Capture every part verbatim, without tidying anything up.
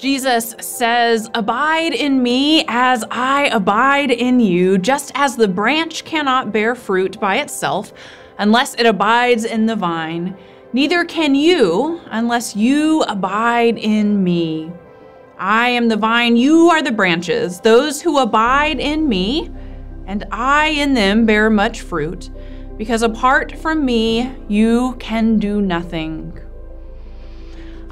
Jesus says, "Abide in me as I abide in you, just as the branch cannot bear fruit by itself unless it abides in the vine. Neither can you unless you abide in me. I am the vine, you are the branches. Those who abide in me and I in them bear much fruit, because apart from me, you can do nothing."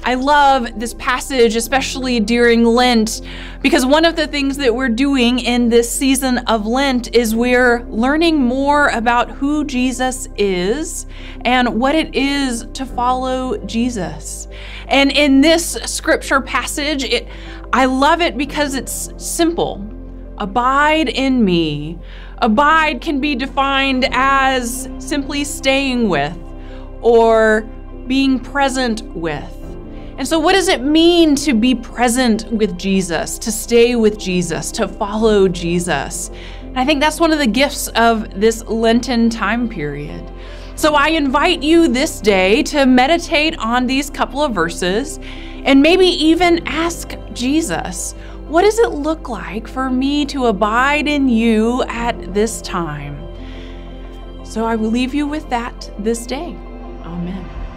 I love this passage, especially during Lent, because one of the things that we're doing in this season of Lent is we're learning more about who Jesus is and what it is to follow Jesus. And in this scripture passage, it, I love it because it's simple. Abide in me. Abide can be defined as simply staying with or being present with. And so what does it mean to be present with Jesus, to stay with Jesus, to follow Jesus? And I think that's one of the gifts of this Lenten time period. So I invite you this day to meditate on these couple of verses and maybe even ask Jesus, what does it look like for me to abide in you at this time? So I will leave you with that this day. Amen.